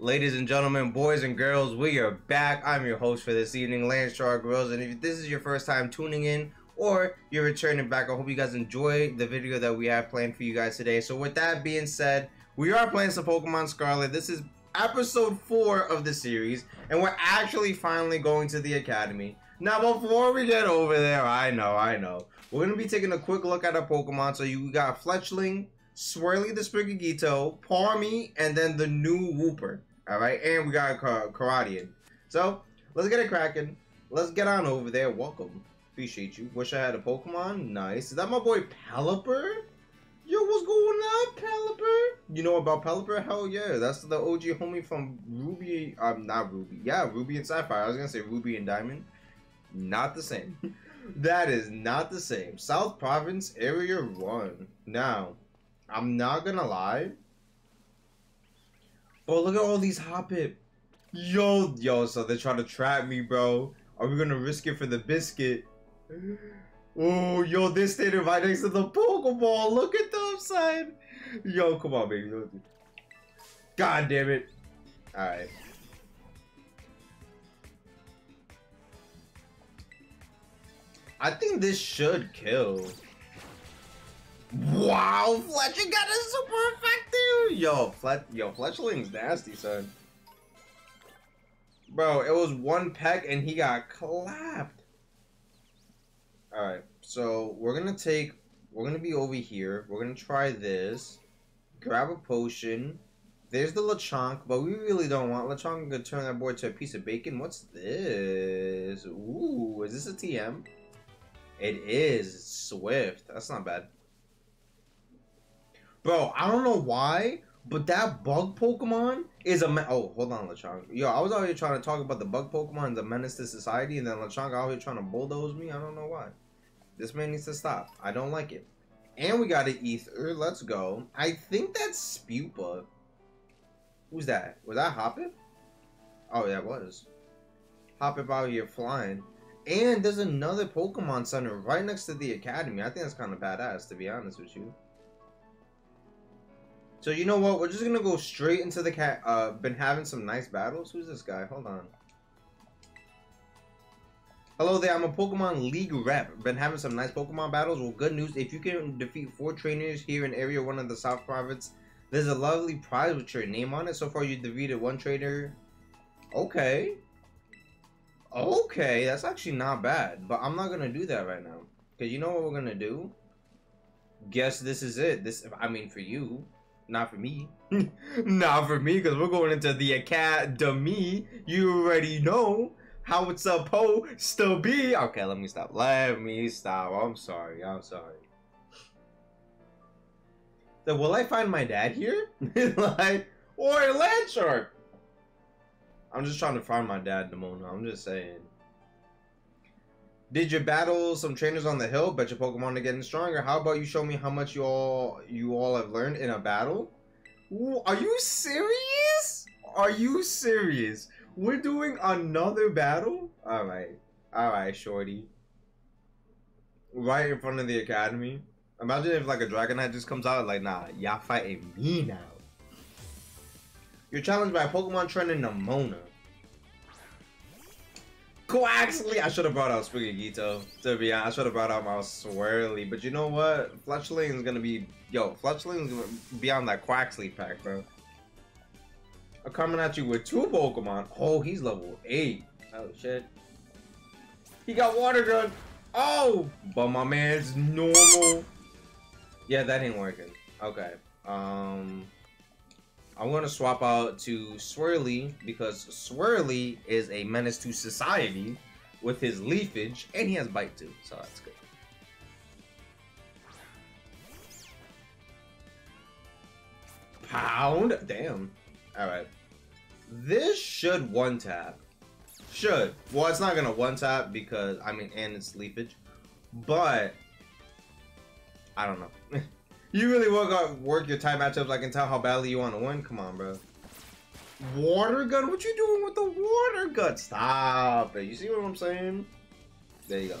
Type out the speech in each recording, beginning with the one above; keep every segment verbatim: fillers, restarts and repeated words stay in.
Ladies and gentlemen, boys and girls, we are back. I'm your host for this evening, Lance Char Grills, and if this is your first time tuning in or you're returning back, I hope you guys enjoy the video that we have planned for you guys today. So with that being said, we are playing some Pokemon Scarlet. This is episode four of the series, and we're actually finally going to the academy. Now, before we get over there, I know, I know, we're going to be taking a quick look at our Pokemon. So you got Fletchling, Swirly the Sprigatito, Pawmi, and then the new Wooper. All right, and we got Kar Karadian. So let's get it cracking. Let's get on over there. Welcome. Appreciate you. Wish I had a Pokemon. Nice. Is that my boy Pelipper? Yo, what's going on, Pelipper? You know about Pelipper? Hell yeah. That's the O G homie from Ruby. Um, not Ruby. Yeah, Ruby and Sapphire. I was going to say Ruby and Diamond. Not the same. That is not the same. South Province Area one. Now, I'm not going to lie. Bro, look at all these Hoppip. Yo, yo, so they're trying to trap me, bro. Are we going to risk it for the biscuit? Oh, yo, they stayed right next to the Pokeball. Look at the upside. Yo, come on, baby. God damn it. All right. I think this should kill. Wow, Fletchling got a super effective! Yo, Flet yo, Fletchling's nasty, son. Bro, it was one peck and he got clapped. Alright, so we're gonna take we're gonna be over here. We're gonna try this. Grab a potion. There's the Lechonk, but we really don't want Lechonk to turn that boy to a piece of bacon. What's this? Ooh, is this a T M? It is Swift. That's not bad. Bro, I don't know why, but that bug Pokemon is a me oh, hold on, Lechonk. Yo, I was out here trying to talk about the bug Pokemon and the menace to society, and then Lechonk out here trying to bulldoze me. I don't know why. This man needs to stop. I don't like it. And we got an Ether. Let's go. I think that's Spupa. Who's that? Was that Hoppip? Oh, yeah, it was. Hoppip out here flying. And there's another Pokemon Center right next to the Academy. I think that's kind of badass, to be honest with you. So you know what? We're just gonna go straight into the cat. Uh, been having some nice battles. Who's this guy? Hold on. Hello there. I'm a Pokemon League rep. Been having some nice Pokemon battles. Well, good news. If you can defeat four trainers here in Area One of the South Province, there's a lovely prize with your name on it. So far, you defeated one trainer. Okay. Okay, that's actually not bad. But I'm not gonna do that right now. Cause you know what we're gonna do? Guess this is it. This, I mean, for you. Not for me. Not for me, because we're going into the academy. You already know how it's supposed to be. Okay, let me stop. Let me stop. I'm sorry. I'm sorry. So, will I find my dad here? Like, or a land shark? I'm just trying to find my dad, Nemona. I'm just saying. Did you battle some trainers on the hill? Bet your Pokemon are getting stronger. How about you show me how much you all you all have learned in a battle? Ooh, are you serious? Are you serious? We're doing another battle? Alright. Alright, shorty. Right in front of the academy. Imagine if like a Dragonite just comes out like, nah, y'all fighting me now. You're challenged by a Pokemon trainer Nemona. Quaxly! I should have brought out Sprigatito, to be honest. I should have brought out my Swirly, but you know what? Fletchling is gonna be... Yo, Fletchling is gonna be on that Quaxly pack, bro. I'm coming at you with two Pokemon. Oh, he's level eight. Oh, shit. He got Water Gun. Oh! But my man's normal. Yeah, that ain't working. Okay. Um... I'm gonna swap out to Swirly because Swirly is a menace to society with his leafage and he has bite too, so that's good. Pound, damn. All right, this should one tap. Should. Well, it's not gonna one tap because I mean, and it's leafage, but I don't know. You really work out, work your type matchups. I can tell how badly you want to win. Come on, bro. Water gun? What you doing with the water gun? Stop it. You see what I'm saying? There you go.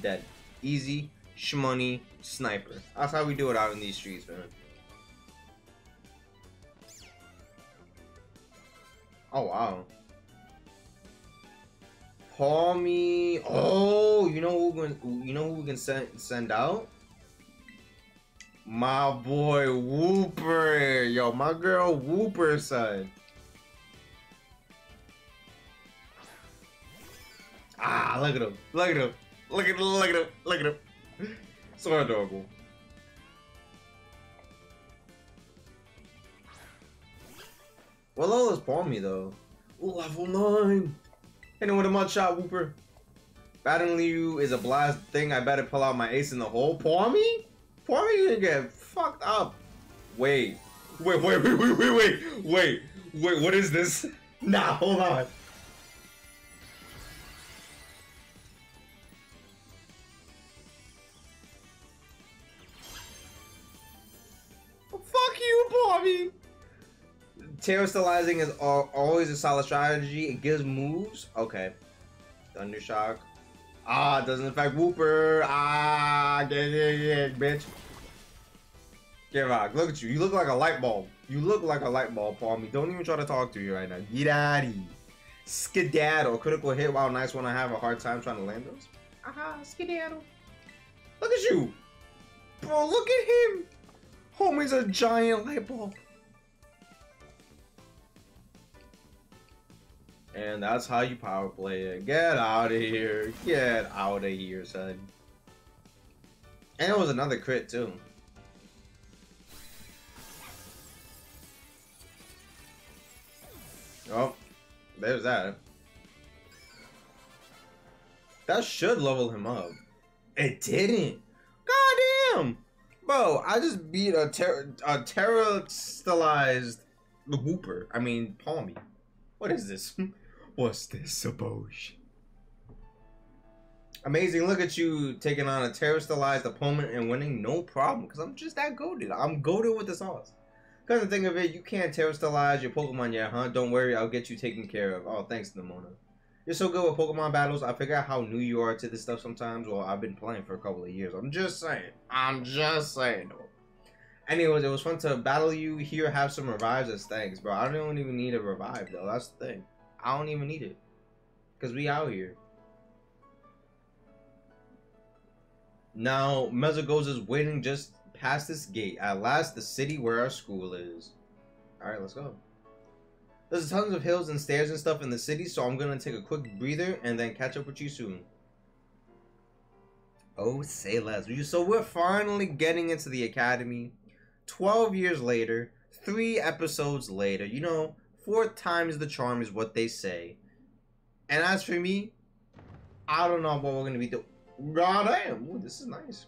Dead. Easy, shmoney, sniper. That's how we do it out in these streets, man. Oh, wow. Pawmi. Oh, you know who we can, you know who we can send send out? My boy Wooper. Yo, my girl Wooper son. Ah, look at him. Look at him. Look at look at him. Look at him. So adorable. What level is Pawmi though? Ooh, level nine. Hitting with a mud shot, Wooper. Battling you is a blast thing. I better pull out my ace in the hole. Pawmi? Pawmi's gonna get fucked up. Wait. Wait, wait, wait, wait, wait, wait. Wait, wait, what is this? Nah, hold on. Fuck you, Pawmi! Terastallize is always a solid strategy. It gives moves. Okay. Thundershock. Ah, doesn't affect Wooper. Ah, get it, yeah, bitch. Get out. Look at you. You look like a light bulb. You look like a light bulb, Pawmi. Don't even try to talk to you right now. Get out of here. Skedaddle. Critical hit. Wow, nice one. I have a hard time trying to land those. Aha, skedaddle. Look at you. Bro, look at him. Homie's a giant light bulb. And that's how you power play it. Get out of here. Get out of here, son. And it was another crit, too. Oh, there's that. That should level him up. It didn't. Goddamn. Bro, I just beat a ter a terastalized Wooper. I mean, Pawmi. What is this? What's this about? Amazing, look at you taking on a terastalized opponent and winning no problem, because I'm just that goated. I'm goated with the sauce. Because the thing of it, you can't terastalize your Pokemon yet, huh? Don't worry, I'll get you taken care of. Oh, thanks, Nemona. You're so good with Pokemon battles. I figure out how new you are to this stuff sometimes. Well, I've been playing for a couple of years. I'm just saying. I'm just saying, though. Anyways, it was fun to battle you here. Have some revives as thanks, bro. I don't even need a revive, though. That's the thing. I don't even need it. Because we out here. Now, Mesagoza is waiting just past this gate. At last, the city where our school is. Alright, let's go. There's tons of hills and stairs and stuff in the city, so I'm gonna take a quick breather and then catch up with you soon. Oh, say less. So we're finally getting into the academy. Twelve years later, three episodes later, you know, four times the charm is what they say. And as for me, I don't know what we're gonna be doing. God damn, ooh, this is nice.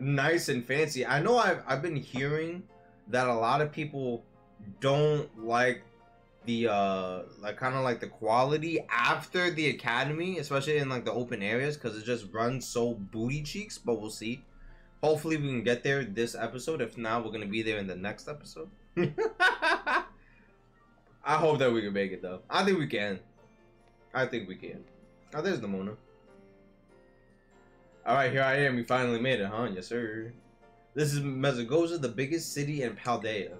Nice and fancy. I know I've I've been hearing that a lot of people don't like the uh like kind of like the quality after the academy, especially in like the open areas, because it just runs so booty cheeks. But we'll see. Hopefully we can get there this episode. If not, we're gonna be there in the next episode. I hope that we can make it, though. I think we can. I think we can. Oh, there's Nemona. All right, here I am. We finally made it, huh? Yes, sir. This is Mesagoza, the biggest city in Paldea.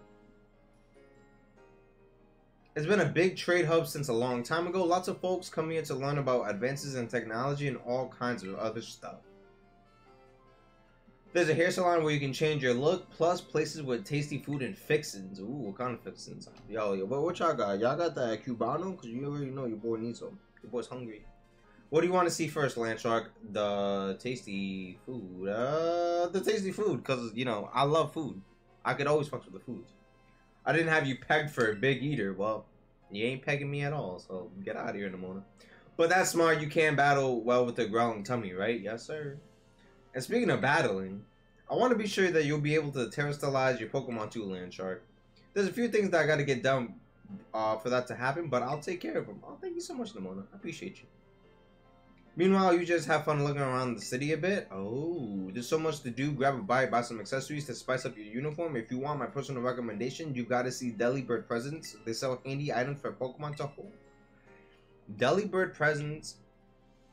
It's been a big trade hub since a long time ago. Lots of folks come here to learn about advances in technology and all kinds of other stuff. There's a hair salon where you can change your look, plus places with tasty food and fixins. Ooh, what kind of fixins? Yo, yo, what y'all got? Y'all got that Cubano? Because you already know your boy needs some. Your boy's hungry. What do you want to see first, Landshark? The tasty food. Uh, the tasty food, because, you know, I love food. I could always fuck with the food. I didn't have you pegged for a big eater. Well, you ain't pegging me at all, so get out of here, Nemona. But that's smart. You can battle well with a growling tummy, right? Yes, sir. And speaking of battling, I want to be sure that you'll be able to terrestrialize your Pokemon too, Landshark. There's a few things that I got to get done uh, for that to happen, but I'll take care of them. Oh, thank you so much, Nemona. I appreciate you. Meanwhile, you just have fun looking around the city a bit. Oh, there's so much to do. Grab a bite, buy some accessories to spice up your uniform. If you want my personal recommendation, you gotta see Deli Bird Presents. They sell handy items for Pokemon to hold. Deli Bird Presents.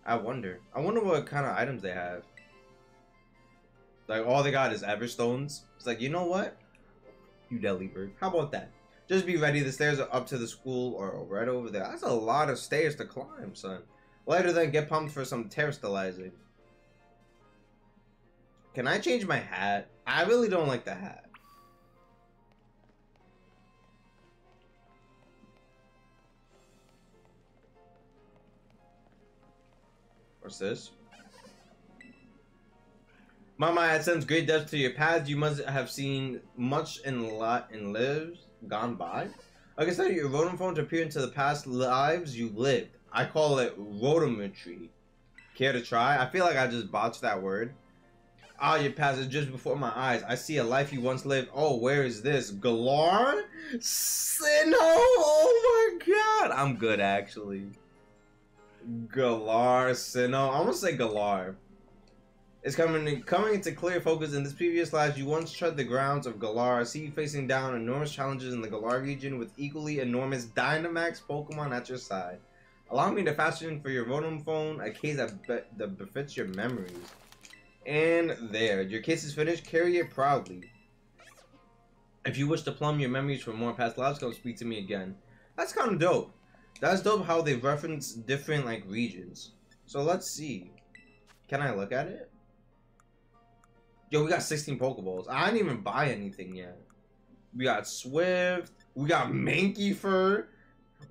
I wonder. I wonder what kind of items they have. Like, all they got is Everstones. It's like, you know what? You Deli Bird. How about that? Just be ready. The stairs are up to the school or right over there. That's a lot of stairs to climb, son. Later then, get pumped for some terastallizing. Can I change my hat? I really don't like the hat. What's this? Mama had sends great depth to your path. You must have seen much in lot in lives gone by. I consider your rotom phones appear into the past lives you lived. I call it rotometry. Care to try? I feel like I just botched that word. Ah, your past is just before my eyes. I see a life you once lived. Oh, where is this? Galar? Sinnoh? Oh my god. I'm good, actually. Galar, Sinnoh. I'm gonna say Galar. It's coming coming into clear focus. In this previous life, you once tread the grounds of Galar. See you facing down enormous challenges in the Galar region with equally enormous Dynamax Pokemon at your side. Allow me to fashion for your Rotom phone a case that, be that befits your memories. And there, your case is finished. Carry it proudly. If you wish to plumb your memories for more past lives, come speak to me again. That's kind of dope. That's dope how they reference different like regions. So let's see. Can I look at it? Yo, we got sixteen Pokeballs. I didn't even buy anything yet. We got Swift. We got Mankeyfur.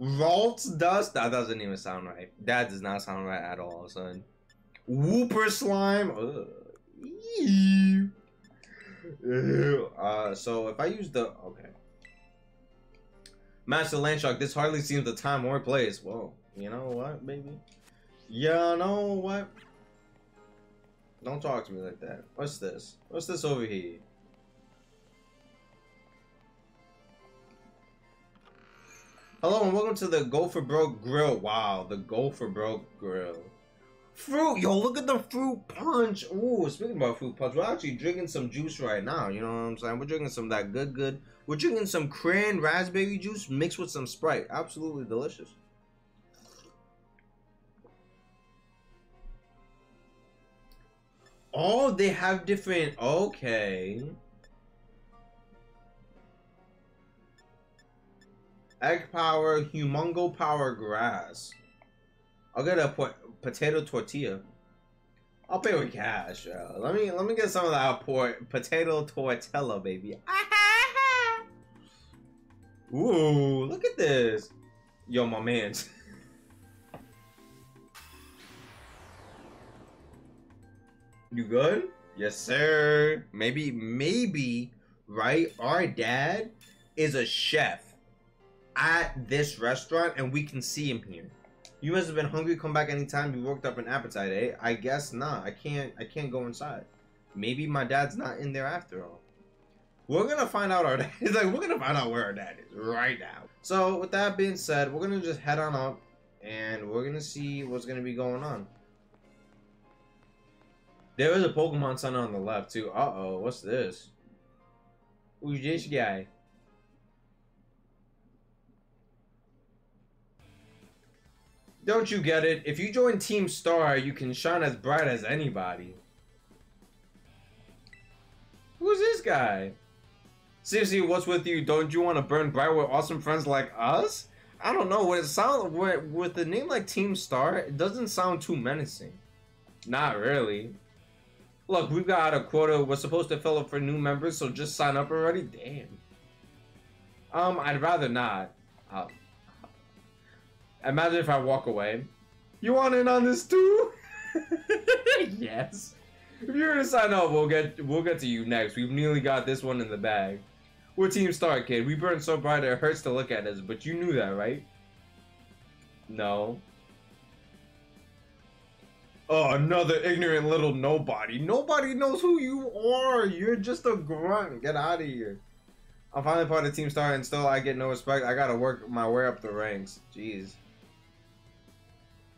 Ralts Dust. That doesn't even sound right. That does not sound right at all, son. Wooper Slime. Ugh. Ew. Uh, so if I use the... Okay. Master Landshark, this hardly seems the time or place. Whoa. You know what, baby? You know what? Don't talk to me like that. What's this? What's this over here? Hello and welcome to the Gopher Bro Grill. Wow, the Gopher Bro Grill. Fruit! Yo, look at the fruit punch! Ooh, speaking about fruit punch, we're actually drinking some juice right now. You know what I'm saying? We're drinking some of that good, good. We're drinking some cran raspberry juice mixed with some Sprite. Absolutely delicious. Oh, they have different... Okay. Egg power, humongo power grass. I'll get a po potato tortilla. I'll pay with cash. Yo. Let me let me get some of that port potato tortilla, baby. Ooh, look at this. Yo, my man's. You good? Yes, sir. Maybe, maybe, right? Our dad is a chef at this restaurant, and we can see him here. You must have been hungry. Come back anytime you worked up an appetite, eh? I guess not. I can't. I can't go inside. Maybe my dad's not in there after all. We're gonna find out our dad. It's like we're gonna find out where our dad is right now. So with that being said, we're gonna just head on up, and we're gonna see what's gonna be going on. There is a Pokemon Center on the left too. Uh oh, what's this? Who's this guy? Don't you get it? If you join Team Star, you can shine as bright as anybody. Who's this guy? Seriously, what's with you? Don't you want to burn bright with awesome friends like us? I don't know. What it sounds with a name like Team Star, it doesn't sound too menacing. Not really. Look, we've got a quota. We're supposed to fill up for new members, so just sign up already. Damn. Um, I'd rather not. I'll Imagine if I walk away. You want in on this too? Yes. If you're gonna sign up, we'll get we'll get to you next. We've nearly got this one in the bag. We're Team Star, kid. We burn so bright it hurts to look at us, but you knew that, right? No. Oh, another ignorant little nobody. Nobody knows who you are. You're just a grunt. Get out of here. I'm finally part of Team Star and still I get no respect. I gotta work my way up the ranks. Jeez.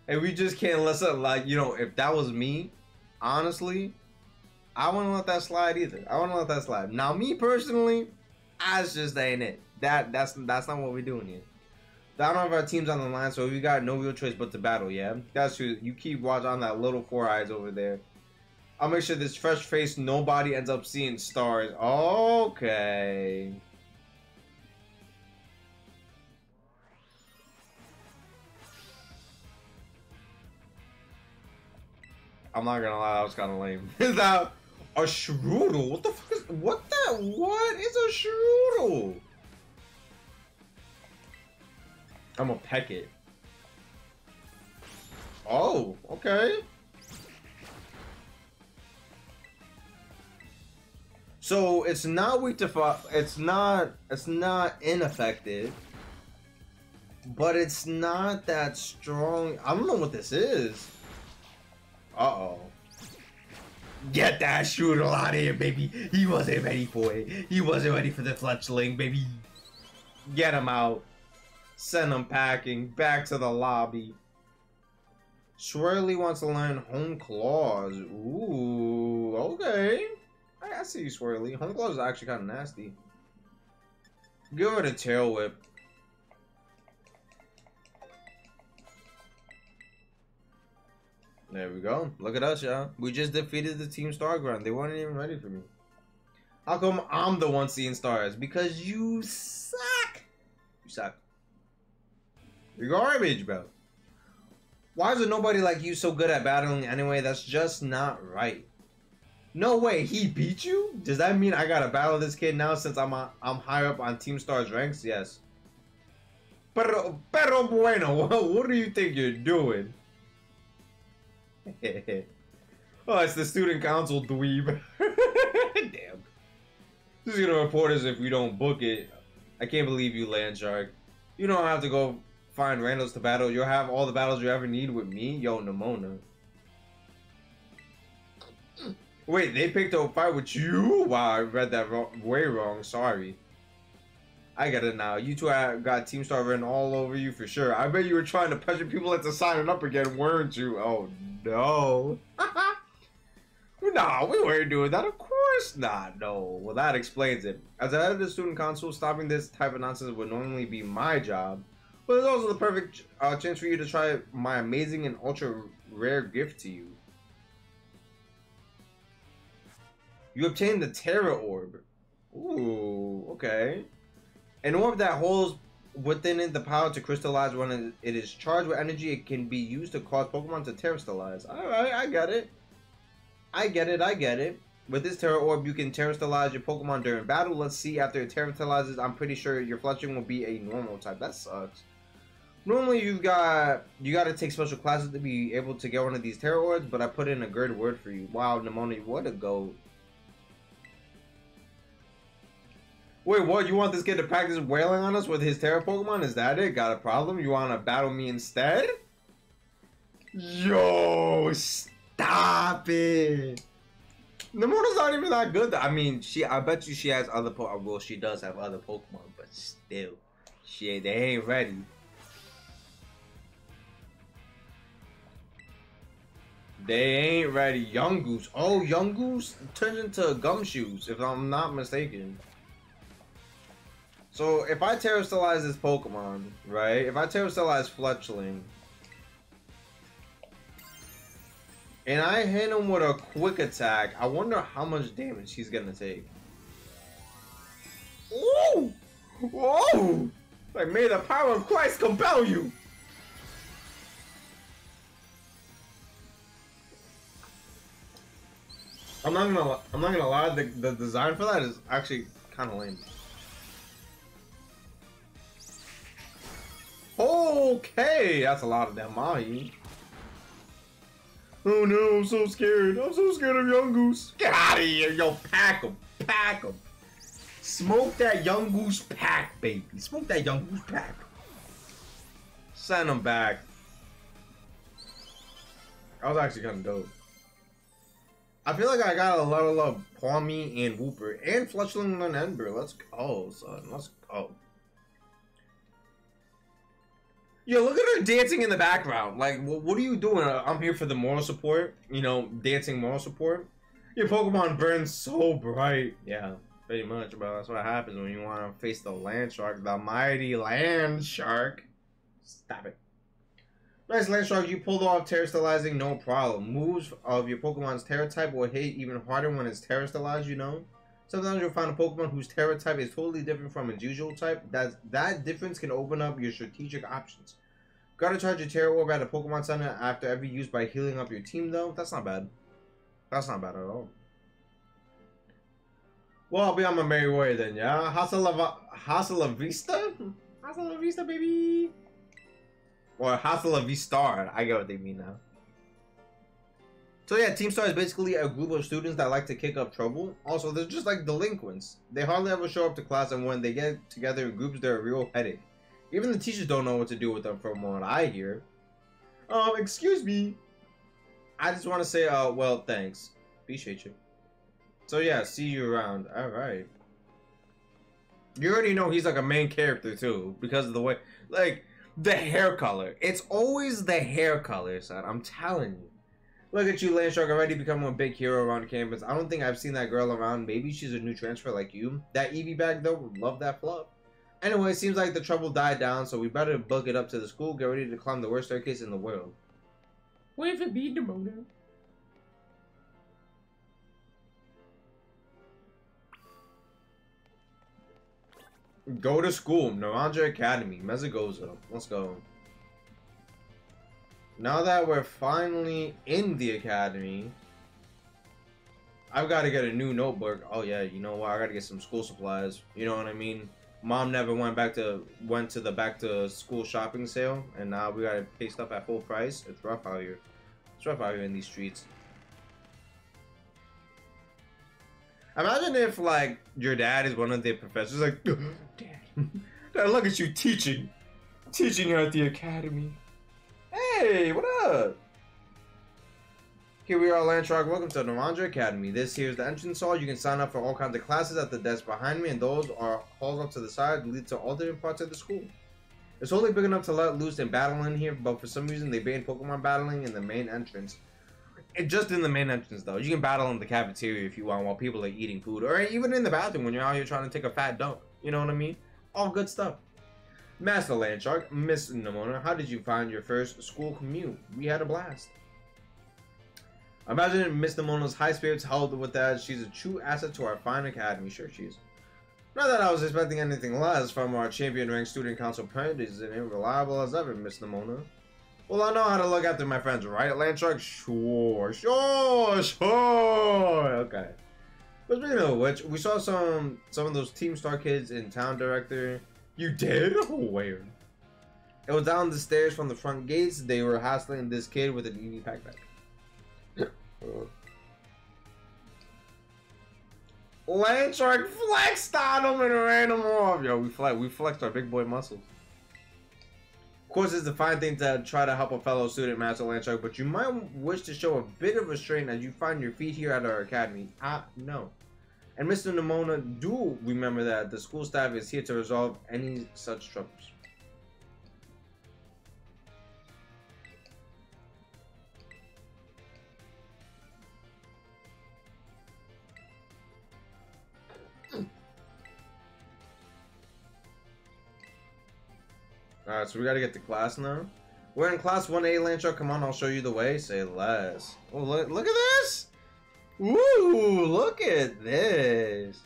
And we just can't let up. Like, you know, if that was me, honestly, I wouldn't let that slide either. I wouldn't let that slide. Now, me personally, that's just ain't it. That that's that's not what we're doing here. Down of our team's on the line, so we got no real choice but to battle. Yeah, that's true. You keep watch on that little four eyes over there. I'll make sure this fresh face nobody ends up seeing stars. Okay. I'm not gonna lie, that was kind of lame. Is that a Shroodle? What the fuck is, what the, what is a Shroodle? I'm gonna peck it. Oh, okay. So it's not weak to fire, it's not, it's not ineffective, but it's not that strong. I don't know what this is. Uh-oh. Get that shooter out of here, baby. He wasn't ready for it. He wasn't ready for the Fletchling, baby. Get him out. Send him packing back to the lobby. Swirly wants to learn Home Claws. Ooh, okay. I see you, Swirly. Home Claws is actually kind of nasty. Give her the Tail Whip. There we go. Look at us, y'all. We just defeated the Team Star Ground. They weren't even ready for me. How come I'm the one seeing stars? Because you suck. You suck. You're garbage, bro. Why is it nobody like you so good at battling anyway? That's just not right. No way, he beat you? Does that mean I gotta battle this kid now since I'm a, I'm higher up on Team Star's ranks? Yes. Pero, pero bueno, what, what do you think you're doing? Oh, it's the student council dweeb. Damn. This is gonna report us if we don't book it. I can't believe you, Land Shark. You don't have to go find randos to battle. You'll have all the battles you ever need with me. Yo, Nemona. Wait, they picked a fight with you? Wow, I read that wrong, way wrong. Sorry. I get it now. You two have got Team Star written all over you for sure. I bet you were trying to pressure people into signing up again, weren't you? Oh, no. Nah, we weren't doing that. Of course not. No. Well, that explains it. As I head of the student council, stopping this type of nonsense would normally be my job. But it's also the perfect uh, chance for you to try my amazing and ultra rare gift to you. You obtained the Terra Orb. Ooh, okay. An orb that holds within it the power to crystallize. When it is charged with energy, it can be used to cause Pokemon to Terastallize. Alright, I get it. I get it, I get it. With this Terra Orb, you can Terastallize your Pokemon during battle. Let's see, after it Terastallizes, I'm pretty sure your Fletchling will be a normal type. That sucks. Normally, you've got, you got to take special classes to be able to get one of these Terra Orbs, but I put in a good word for you. Wow, Nemona, what a goat. Wait, what? You want this kid to practice wailing on us with his Terra Pokemon? Is that it? Got a problem? You want to battle me instead? Yo, stop it. Nemona's not even that good. I mean, she. I bet you she has other Pokemon. Well, she does have other Pokemon, but still. Shit, they ain't ready. They ain't ready. Yungoos. Oh, Yungoos turns into gumshoes, if I'm not mistaken. So, if I Terastallize this Pokemon, right? If I Terastallize Fletchling, and I hit him with a quick attack, I wonder how much damage he's gonna take. Ooh! Whoa! Like, may the power of Christ compel you! I'm not gonna, I'm not gonna lie, the, the design for that is actually kinda lame. Okay, that's a lot of damage. Oh no, I'm so scared. I'm so scared of Yungoos. Get out of here, yo. Pack him. Pack him. Smoke that Yungoos pack, baby. Smoke that Yungoos pack. Send him back. That was actually kind of dope. I feel like I got a lot of love. Pawmi and Wooper and Fletchling and Ember. Let's go, son. Let's go. Yo, look at her dancing in the background. Like, what are you doing? I'm here for the moral support. You know, dancing moral support. Your Pokemon burns so bright. Yeah, pretty much, bro. That's what happens when you want to face the Land Shark. The mighty Land Shark. Stop it. Nice, Land Shark. You pulled off Terastallizing, no problem. Moves of your Pokemon's Terra type will hit even harder when it's Terastallized, you know? Sometimes you'll find a Pokemon whose Terra type is totally different from its usual type. That's, that difference can open up your strategic options. Gotta charge a Terra Orb at a Pokemon Center after every use by healing up your team, though. That's not bad. That's not bad at all. Well, I'll be on my merry way then, yeah? Hassel Vista? Hassel Vista, baby! Or Hassel Vista. I get what they mean now. So yeah, Team Star is basically a group of students that like to kick up trouble. Also, they're just like delinquents. They hardly ever show up to class, and when they get together in groups, they're a real headache. Even the teachers don't know what to do with them from what I hear. Um, excuse me. I just want to say, uh, well, thanks. Appreciate you. So yeah, see you around. Alright. You already know he's like a main character too, because of the way, like, the hair color. It's always the hair color, son. I'm telling you. Look at you, Landshark, already becoming a big hero around campus. I don't think I've seen that girl around. Maybe she's a new transfer like you. That Eevee bag, though, would love that fluff. Anyway, it seems like the trouble died down, so we better book it up to the school, get ready to climb the worst staircase in the world. Wait for me, Nemona. Go to school, Naranja Academy, Mesagoza. Let's go. Now that we're finally in the academy, I've got to get a new notebook. Oh yeah, you know what? I got to get some school supplies. You know what I mean? Mom never went back to went to the back to school shopping sale, and now we got to pay stuff at full price. It's rough out here. It's rough out here in these streets. Imagine if like your dad is one of the professors, like, Dad, Dad, look at you teaching, teaching here at the academy. Hey, what up? Here we are, Landshark. Welcome to Naranja Academy. This here is the entrance hall. You can sign up for all kinds of classes at the desk behind me, and those are halls up to the side lead to all different parts of the school. It's only big enough to let loose and battle in here, but for some reason they banned Pokemon battling in the main entrance. It just in the main entrance though. You can battle in the cafeteria if you want while people are eating food, or even in the bathroom when you're out here trying to take a fat dump. You know what I mean? All good stuff. Master Landshark, Miss Nemona, how did you find your first school commute? We had a blast. Imagine Miss Nemona's high spirits held with that. She's a true asset to our fine academy. Sure she is. Not that I was expecting anything less from our champion-ranked student council parent. Is reliable as ever, Miss Nemona. Well, I know how to look after my friends, right, Landshark? Sure, sure, sure. Okay. But speaking of which, we saw some some of those Team Star kids in town director. You did? Where? It was down the stairs from the front gates. They were hassling this kid with an Eevee backpack. Landshark flexed on him and ran him off. Yo, we flex, we flexed our big boy muscles. Of course, it's the fine thing to try to help a fellow student, Master Landshark, but you might wish to show a bit of restraint as you find your feet here at our academy. I know. And Mister Nemona, do remember that the school staff is here to resolve any such troubles. Alright, so we gotta get to class now. We're in class one A, Landshark. Come on, I'll show you the way. Say less. Oh, look, look at this! Ooh, look at this.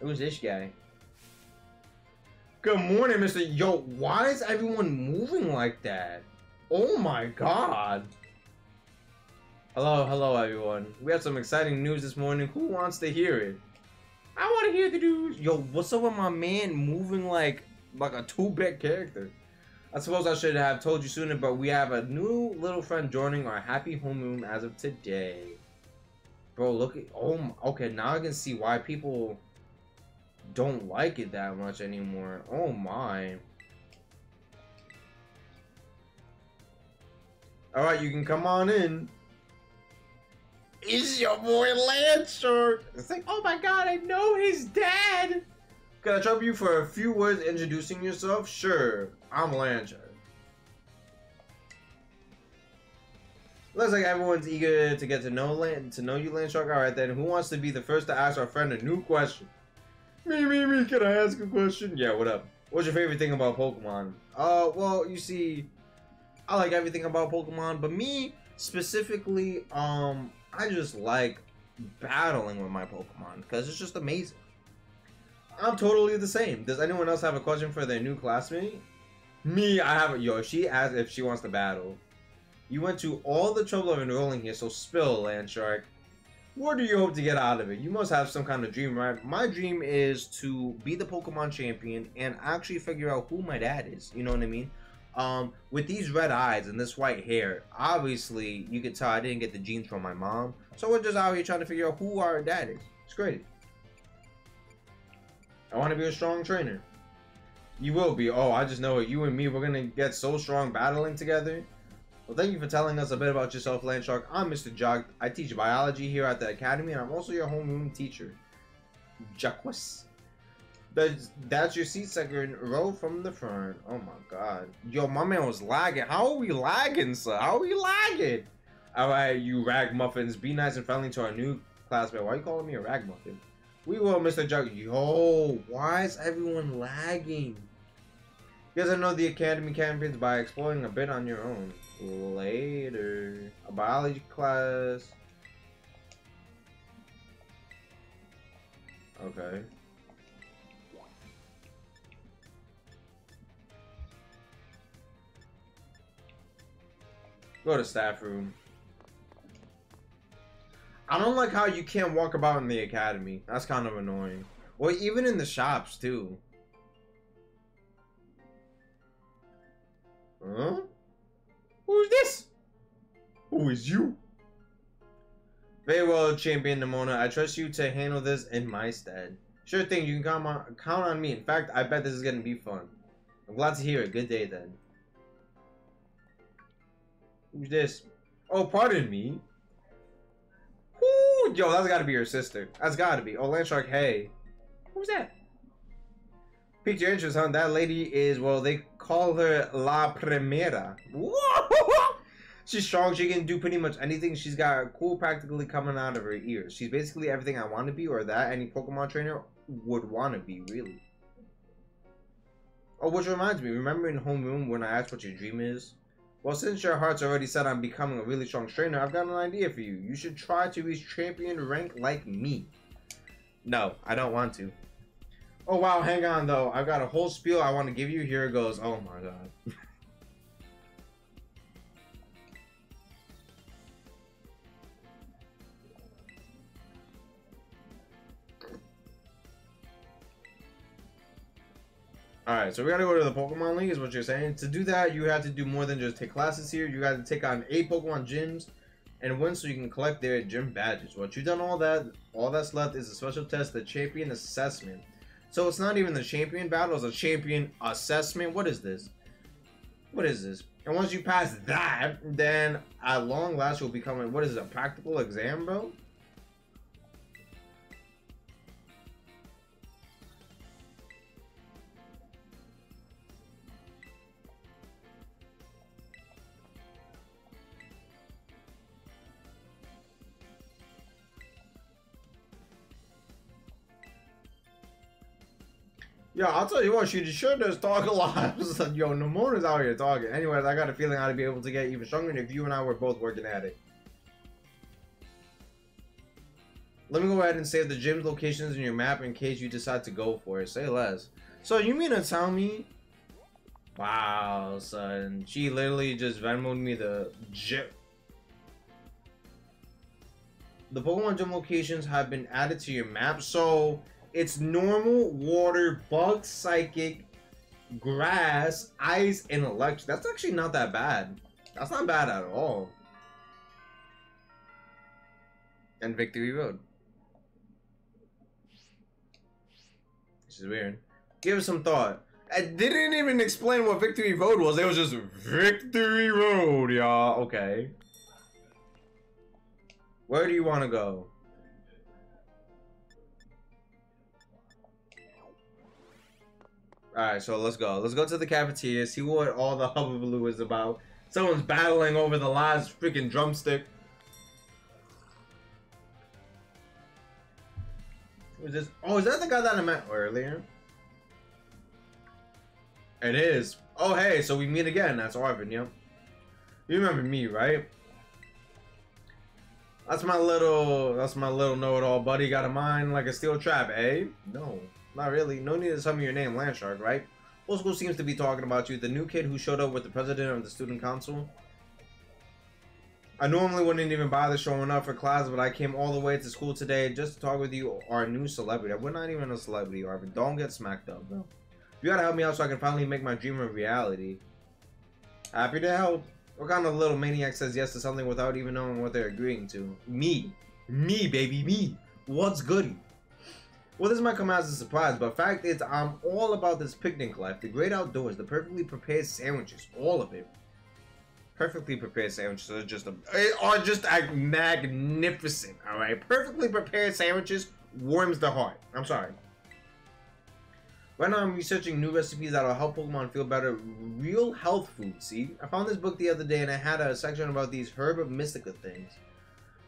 Who's this guy? Good morning, Mister Yo, why is everyone moving like that? Oh my god. Hello, hello everyone. We have some exciting news this morning. Who wants to hear it? I want to hear the news. Yo, what's up with my man moving like, like a two-bit character? I suppose I should have told you sooner, but we have a new little friend joining our happy homeroom as of today. Bro, look at... Oh, my, okay, now I can see why people don't like it that much anymore. Oh, my. Alright, you can come on in. It's your boy, Landshark. It's like, oh my god, I know his dad. Can I trouble you for a few words introducing yourself? Sure, I'm Landshark. Looks like everyone's eager to get to know Land to know you, Landshark. Alright then, who wants to be the first to ask our friend a new question? Me, me, me, can I ask a question? Yeah, what up? What's your favorite thing about Pokemon? Uh, well, you see, I like everything about Pokemon, but me, specifically, um, I just like battling with my Pokemon, because it's just amazing. I'm totally the same. Does anyone else have a question for their new classmate? Me, I have a yo, she asked if she wants to battle. You went to all the trouble of enrolling here, so spill, Land Shark. What do you hope to get out of it? You must have some kind of dream, right? My dream is to be the Pokemon champion and actually figure out who my dad is. You know what I mean? Um, with these red eyes and this white hair, obviously, you could tell I didn't get the genes from my mom. So we're just out here trying to figure out who our dad is. It's great. I want to be a strong trainer. You will be. Oh, I just know it. You and me, we're going to get so strong battling together. Well, thank you for telling us a bit about yourself, Landshark. I'm Mister Jacq. I teach biology here at the academy, and I'm also your homeroom teacher. Jacquus. That's, that's your seat, second row from the front. Oh, my God. Yo, my man was lagging. How are we lagging, sir? How are we lagging? All right, you rag muffins. Be nice and friendly to our new classmate. Why are you calling me a rag muffin? We will, Mister Jacq. Yo, why is everyone lagging? You guys know the academy campaigns by exploring a bit on your own. Later. A biology class. Okay. Go to staff room. I don't like how you can't walk about in the academy. That's kind of annoying. Or even in the shops, too. Huh? Who's this? Who is you? Very well, Champion Nemona. I trust you to handle this in my stead. Sure thing, you can count on, count on me. In fact, I bet this is going to be fun. I'm glad to hear it. Good day, then. Who's this? Oh, pardon me. Ooh, yo, that's got to be your sister. That's got to be. Oh, Landshark, hey. Who's that? Piqued your interest, huh? That lady is, well, they call her La Primera. Whoa! She's strong. She can do pretty much anything. She's got cool practically coming out of her ears. She's basically everything I want to be, or that any Pokemon trainer would want to be, really. Oh, which reminds me. Remember in homeroom when I asked what your dream is? Well, since your heart's already set on becoming a really strong trainer, I've got an idea for you. You should try to reach champion rank like me. No, I don't want to. Oh, wow, hang on, though. I've got a whole spiel I want to give you. Here it goes. Oh, my God. Alright, so we gotta go to the Pokemon League, is what you're saying. To do that, you have to do more than just take classes here. You gotta take on eight Pokemon gyms and win so you can collect their gym badges. Once you've done all that, all that's left is a special test, the Champion Assessment. So it's not even the champion battle, it's a champion assessment. What is this? What is this? And once you pass that, then at long last you'll become a, what is it, a practical exam, bro? Yo, I'll tell you what, she sure does talk a lot. Yo, Nemona's out here talking. Anyways, I got a feeling I'd be able to get even stronger if you and I were both working at it. Let me go ahead and save the gym's locations in your map in case you decide to go for it. Say less. So, you mean to tell me? Wow, son. She literally just Venmo'd me the gym. The Pokemon gym locations have been added to your map, so... It's normal, water, bug, psychic, grass, ice, and electric. That's actually not that bad. That's not bad at all. And Victory Road. This is weird. Give it some thought. I didn't even explain what Victory Road was. It was just Victory Road, y'all. Okay. Where do you want to go? Alright, so let's go. Let's go to the cafeteria, see what all the hubbubaloo is about. Someone's battling over the last freaking drumstick. Who's this? Oh, is that the guy that I met earlier? It is. Oh, hey, so we meet again. That's Arven, yep. You remember me, right? That's my little, that's my little know-it-all buddy. Got a mind like a steel trap, eh? No. Not really. No need to summon your name, Landshark, right? Whole school seems to be talking about you. The new kid who showed up with the president of the student council. I normally wouldn't even bother showing up for class, but I came all the way to school today just to talk with you, our new celebrity. We're not even a celebrity, Arven. Don't get smacked up, bro. You gotta help me out so I can finally make my dream a reality. Happy to help. What kind of little maniac says yes to something without even knowing what they're agreeing to? Me. Me, baby, me. What's good? Well, this might come as a surprise, but fact is, I'm all about this picnic life, the great outdoors, the perfectly prepared sandwiches, all of it. Perfectly prepared sandwiches are just a, are just a magnificent, all right? Perfectly prepared sandwiches warms the heart. I'm sorry. Right now, I'm researching new recipes that'll help Pokemon feel better. Real health food, see? I found this book the other day, and it had a section about these Herba Mystica things.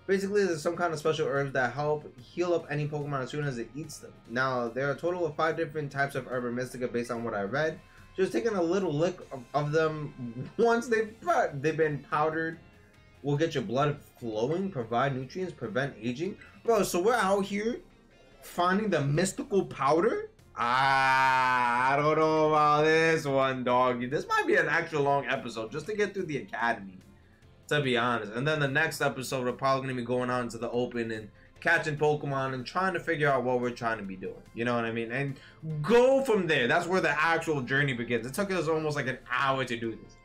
Basically, there's some kind of special herbs that help heal up any Pokemon as soon as it eats them. Now, there are a total of five different types of Herba Mystica based on what I read. Just taking a little lick of, of them once they've, they've been powdered will get your blood flowing, provide nutrients, prevent aging. Bro, so we're out here finding the mystical powder? Ah, I don't know about this one, dog. This might be an extra long episode just to get through the academy, to be honest. And then the next episode, we're probably going to be going out into the open and catching Pokemon and trying to figure out what we're trying to be doing. You know what I mean? And go from there. That's where the actual journey begins. It took us almost like an hour to do this.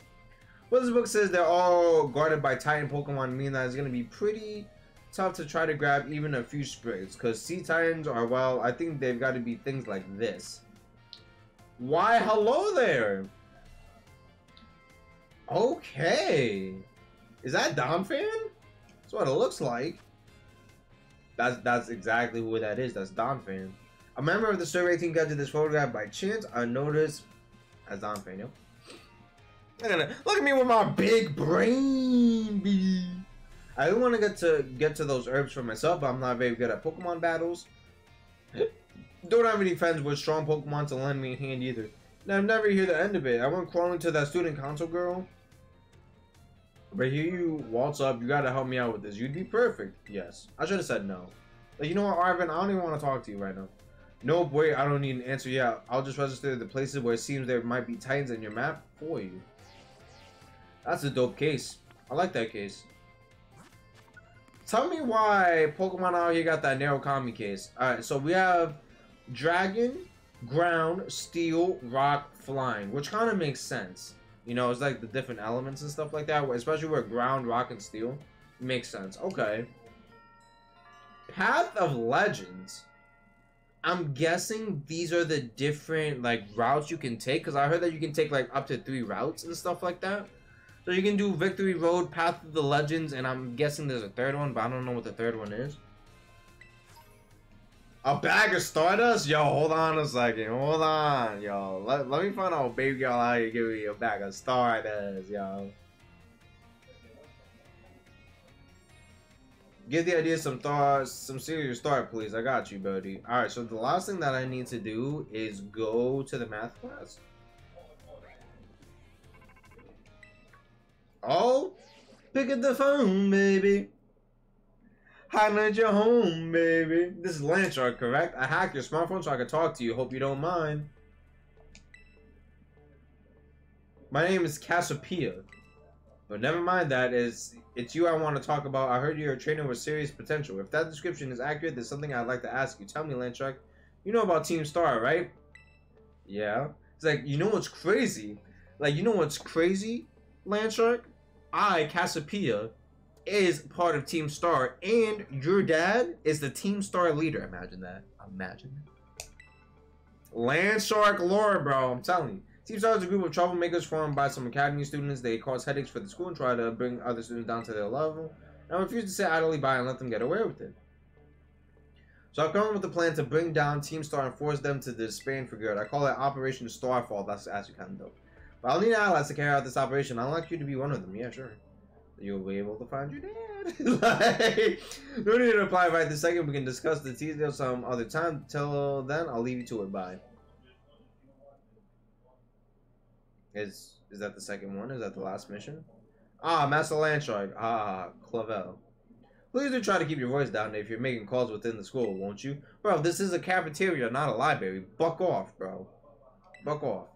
Well, this book says they're all guarded by Titan Pokemon, meaning that it's going to be pretty tough to try to grab even a few sprigs, because Sea Titans are, well, I think they've got to be things like this. Why, hello there. Okay. Is that Donphan? That's what it looks like. That's that's exactly who that is. That's Donphan. A member of the survey team got to this photograph by chance. I noticed as Donphan. Yo. Look at it. Look at me with my big brain, baby. I do want to get to get to those herbs for myself, but I'm not very good at Pokemon battles. Don't have any friends with strong Pokemon to lend me a hand either. Now, I've never hear the end of it. I went crawling to that student council girl. But here you waltz up, you gotta help me out with this. You'd be perfect. Yes. I should have said no. Like, you know what, Arven, I don't even want to talk to you right now. Nope, wait, I don't need an answer. Yeah, I'll just register the places where it seems there might be Titans in your map for you. That's a dope case. I like that case. Tell me why Pokemon out here got that Naranja case. Alright, so we have Dragon, Ground, Steel, Rock, Flying, which kind of makes sense. You know, it's like the different elements and stuff like that, especially where ground, rock, and steel. Makes sense. Okay. Path of Legends. I'm guessing these are the different, like, routes you can take, because I heard that you can take, like, up to three routes and stuff like that. So you can do Victory Road, Path of the Legends, and I'm guessing there's a third one, but I don't know what the third one is. A bag of Stardust? Yo, hold on a second. Hold on, yo. Let, let me find out baby girl out here give me a bag of Stardust, yo. Give the idea some thought, some serious thought, please. I got you, buddy. Alright, so the last thing that I need to do is go to the math class. Oh, pick up the phone, baby. I'm at your home, baby. This is Landshark, correct? I hacked your smartphone so I could talk to you. Hope you don't mind. My name is Cassiopeia. But never mind that. It's, it's you I want to talk about. I heard you're a trainer with serious potential. If that description is accurate, there's something I'd like to ask you. Tell me, Landshark. You know about Team Star, right? Yeah. It's like, you know what's crazy? Like, you know what's crazy, Landshark? I, Cassiopeia, is part of Team Star, and your dad is the Team Star leader. Imagine that. Imagine that. Landshark lore, bro. I'm telling you. Team Star is a group of troublemakers formed by some academy students. They cause headaches for the school and try to bring other students down to their level. And I refuse to sit idly by and let them get away with it. So I've come up with a plan to bring down Team Star and force them to disband for good. I call it Operation Starfall. That's actually kind of dope. But I'll need allies to carry out this operation. I'd like you to be one of them. Yeah, sure. You'll be able to find your dad. Like, no need to reply right this second. We can discuss the detail some other time. Till then, I'll leave you to it. Bye. Is is that the second one? Is that the last mission? Ah, Master Landshark. Ah, Clavel. Please do try to keep your voice down if you're making calls within the school, won't you? Bro, this is a cafeteria, not a library. Buck off, bro. Buck off.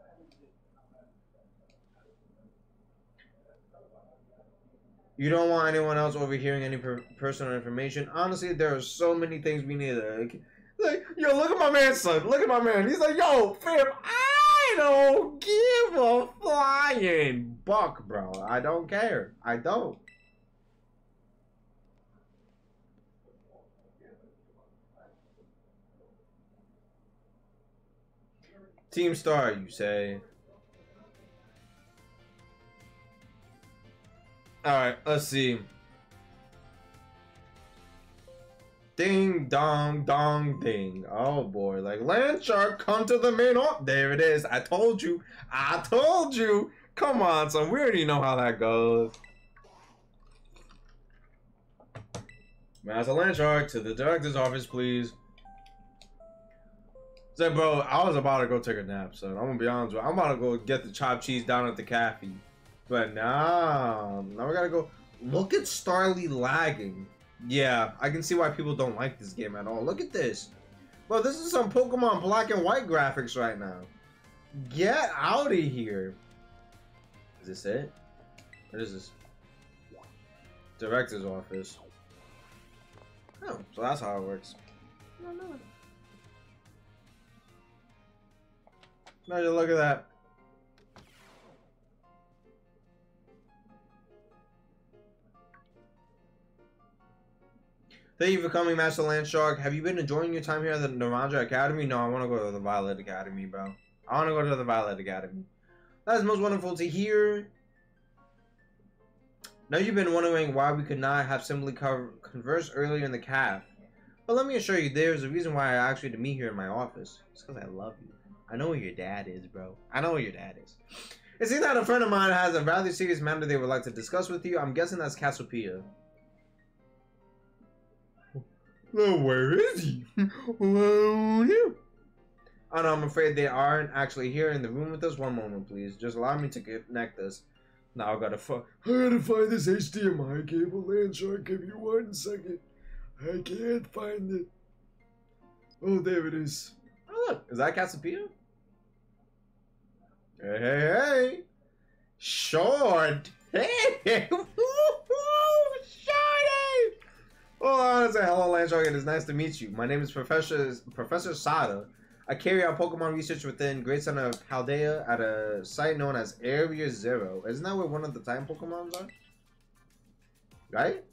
You don't want anyone else overhearing any per personal information. Honestly, there are so many things we need. Like, like, yo, look at my man, son. Look at my man. He's like, yo, fam, I don't give a flying buck, bro. I don't care. I don't. Team Star, you say. Alright, let's see. Ding, dong, dong, ding. Oh boy, like, land shark, come to the main hall. There it is. I told you. I told you. Come on, son. We already know how that goes. Master Land Shark, to the director's office, please. Said, bro, I was about to go take a nap, son. I'm gonna be honest with you. I'm about to go get the chopped cheese down at the cafe. But nah, now we gotta go. Look at Starly lagging. Yeah, I can see why people don't like this game at all. Look at this. Bro, this is some Pokemon black and white graphics right now. Get out of here. Is this it? What is this? Director's office. Oh, so that's how it works. No, no. Now you look at that. Thank you for coming, Master Land Shark. Have you been enjoying your time here at the Naranja Academy? No, I want to go to the Violet Academy, bro. I want to go to the Violet Academy. That is most wonderful to hear. Now you've been wondering why we could not have simply conversed earlier in the caf. But let me assure you, there's a reason why I asked you to meet here in my office. It's because I love you. I know where your dad is, bro. I know where your dad is. It seems that a friend of mine has a rather serious matter they would like to discuss with you. I'm guessing that's Cassiopeia. Well, where is he? Well, yeah. Oh no, I'm afraid they aren't actually here in the room with us. One moment, please. Just allow me to connect this. Now I gotta fuck. I gotta find this H D M I cable, Land Shark. Give me one second. I can't find it. Oh, there it is. Oh look, is that Cassiopeia? Hey, hey, hey! Short. Hey. Oh, I want to say hello, Land Shark. It is nice to meet you. My name is Professor Professor Sada. I carry out Pokemon research within Great Center of Chaldea at a site known as Area Zero. Isn't that where one of the time Pokemons are? Right?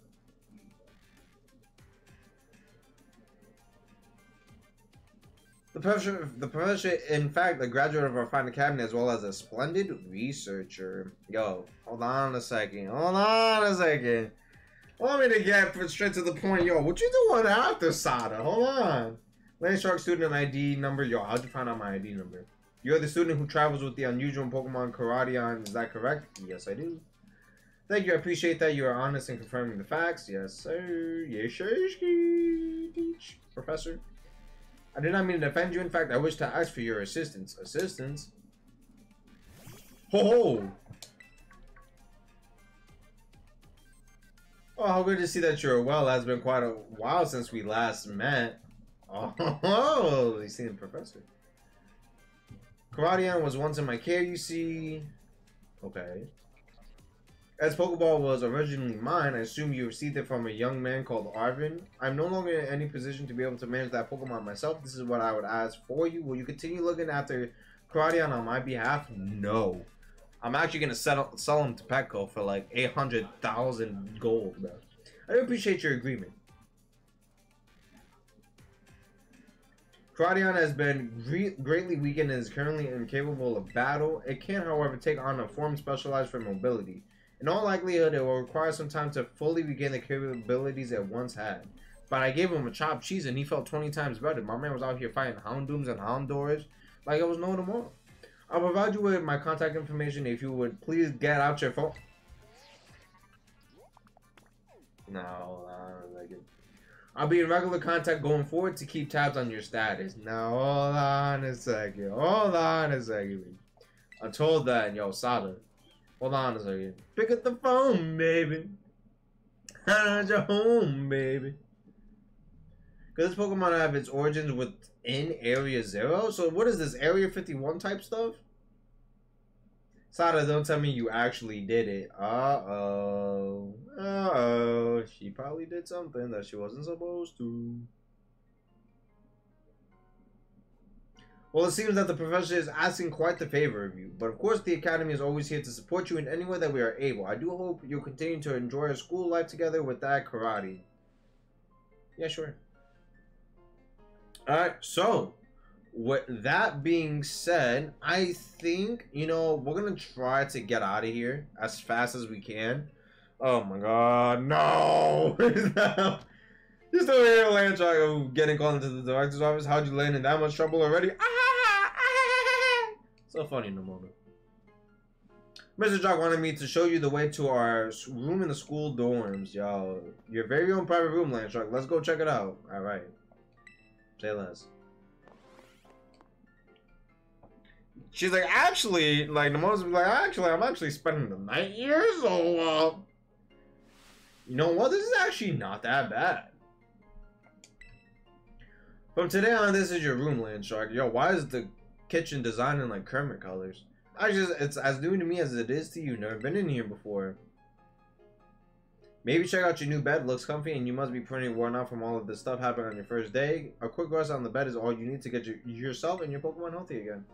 The professor, the professor, in fact, a graduate of our fine academy as well as a splendid researcher. Yo, hold on a second. Hold on a second. Want me to get straight to the point, yo? What you doing after Sada? Hold on. Land Shark student I D number, yo. How'd you find out my I D number? You're the student who travels with the unusual Pokemon Karadion. Is that correct? Yes, I do. Thank you. I appreciate that you are honest in confirming the facts. Yes, sir. Yes, sir. Teach, Professor. I did not mean to offend you. In fact, I wish to ask for your assistance. Assistance. Ho ho. Oh, how good to see that you're well. That's been quite a while since we last met. Oh, you see the professor. Karadion was once in my care, you see. Okay. As Pokeball was originally mine, I assume you received it from a young man called Arven. I'm no longer in any position to be able to manage that Pokemon myself. This is what I would ask for you. Will you continue looking after Karadion on my behalf? No. I'm actually gonna sell, sell him to Petco for like eight hundred thousand gold, bro. I appreciate your agreement. Karadion has been gre greatly weakened and is currently incapable of battle. It can, however, take on a form specialized for mobility. In all likelihood, it will require some time to fully regain the capabilities it once had. But I gave him a chopped cheese and he felt twenty times better. My man was out here fighting Houndooms and Houndours like it was no tomorrow. I'll provide you with my contact information if you would please get out your phone. No, hold on a second. I'll be in regular contact going forward to keep tabs on your status. Now, hold on a second. Hold on a second. I told that, yo, Sada. Hold on a second. Pick up the phone, baby. Naranja home, baby. Because this Pokemon have its origins within Area Zero. So what is this, Area fifty-one type stuff? Sada, don't tell me you actually did it. Uh-oh. Uh-oh. She probably did something that she wasn't supposed to. Well, it seems that the professor is asking quite the favor of you. But of course, the Academy is always here to support you in any way that we are able. I do hope you'll continue to enjoy our school life together with that karate. Yeah, sure. Alright, so... with that being said, I think, you know, we're going to try to get out of here as fast as we can. Oh, my God. No! Just over here, land shark, oh, getting called into the director's office. How'd you land in that much trouble already? So funny, Nemona. Mister Jacq wanted me to show you the way to our room in the school dorms, y'all. Your very own private room, land shark. Let's go check it out. All right. Say less. She's like, actually, like, Nemona's like, actually, I'm actually spending the night here, so, uh, you know what? This is actually not that bad. From today on, this is your room, land shark. Yo, why is the kitchen designed in, like, Kermit colors? I just, it's as new to me as it is to you. Never been in here before. Maybe check out your new bed. Looks comfy, and you must be pretty worn out from all of this stuff happening on your first day. A quick rest on the bed is all you need to get your, yourself and your Pokemon healthy again.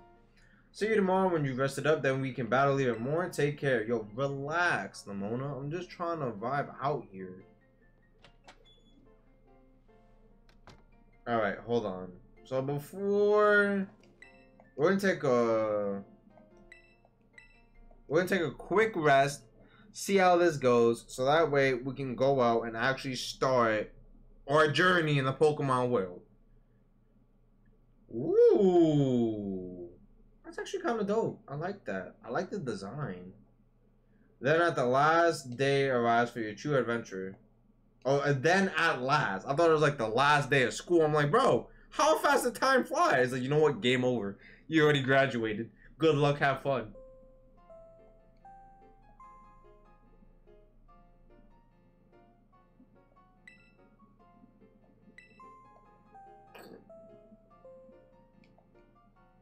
See you tomorrow when you rested up, then we can battle even more. Take care. Yo, relax, Nemona. I'm just trying to vibe out here. Alright, hold on. So before... We're gonna take a... We're gonna take a quick rest. See how this goes. So that way we can go out and actually start our journey in the Pokemon world. Ooh... That's actually kind of dope. I like that. I like the design. Then at the last day arrives for your true adventure. Oh, and then at last. I thought it was like the last day of school. I'm like, bro, how fast the time flies. Like, you know what? Game over. You already graduated. Good luck. Have fun.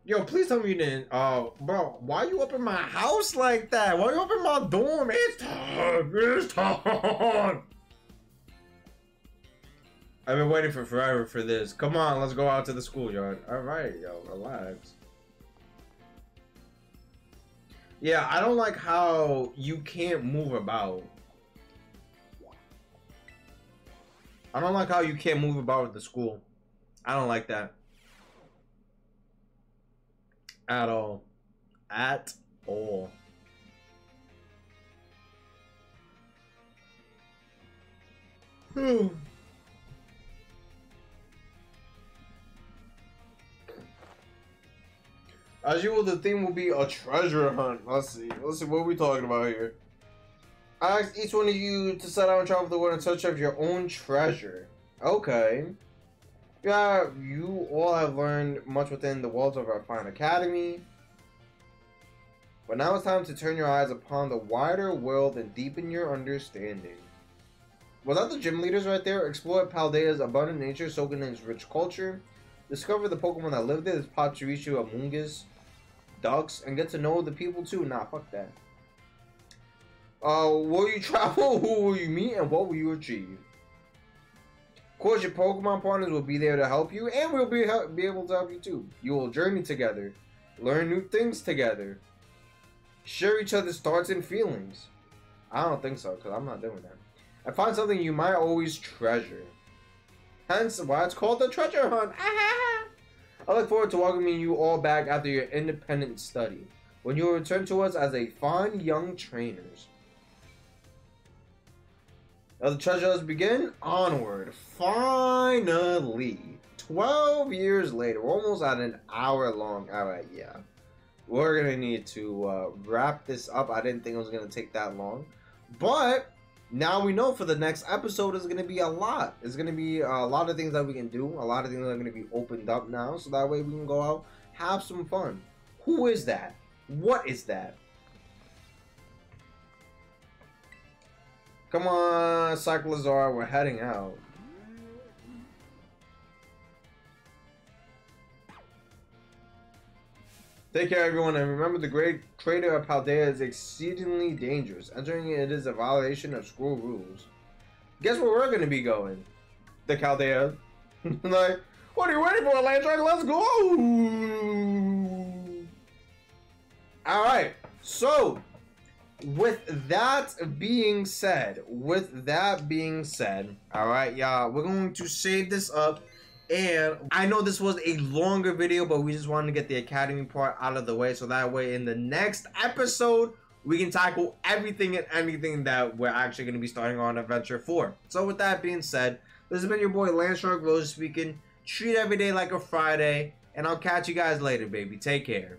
Yo, please tell me you didn't. Oh, uh, bro, why you up in my house like that? Why you up in my dorm? It's time. It's time. I've been waiting for forever for this. Come on, let's go out to the schoolyard. All right, yo, relax. Yeah, I don't like how you can't move about. I don't like how you can't move about with the school. I don't like that. At all. At all. Whew. As usual, the theme will be a treasure hunt. Let's see. Let's see what we're talking about here. I asked each one of you to set out and travel the world in search of your own treasure. Okay. Yeah, you all have learned much within the walls of our fine academy. But now it's time to turn your eyes upon the wider world and deepen your understanding. Was that the gym leaders right there? Explore Paldea's abundant nature, soaking in its rich culture. Discover the Pokemon that live there, this Pachirisu, Amoongus, ducks, and get to know the people too. Nah, fuck that. Uh, will you travel? Who will you meet? And what will you achieve? Of course, your Pokemon partners will be there to help you, and we'll be, be able to help you too. You will journey together, learn new things together, share each other's thoughts and feelings. I don't think so, because I'm not doing that. And find something you might always treasure. Hence why it's called the treasure hunt. I look forward to welcoming you all back after your independent study, when you will return to us as a fine young trainers. Now the treasure hunts begin. Onward. Finally. twelve years later. We're almost at an hour long. Alright, yeah. We're going to need to uh, wrap this up. I didn't think it was going to take that long. But now we know for the next episode is going to be a lot. It's going to be a lot of things that we can do. A lot of things that are going to be opened up now. So that way we can go out, have some fun. Who is that? What is that? Come on, Cyclozar, we're heading out. Take care, everyone, and remember the great crater of Paldea is exceedingly dangerous. Entering it is a violation of school rules. Guess where we're going to be going? The Caldea. Like, what are you waiting for, Landtrek? Let's go! Alright, so, with that being said, with that being said, alright, y'all, we're going to save this up. And I know this was a longer video, but we just wanted to get the academy part out of the way, so that way in the next episode we can tackle everything and anything that we're actually going to be starting on adventure four. So with that being said, this has been your boy Landshark Rose speaking. Treat every day like a Friday, and I'll catch you guys later, baby. Take care.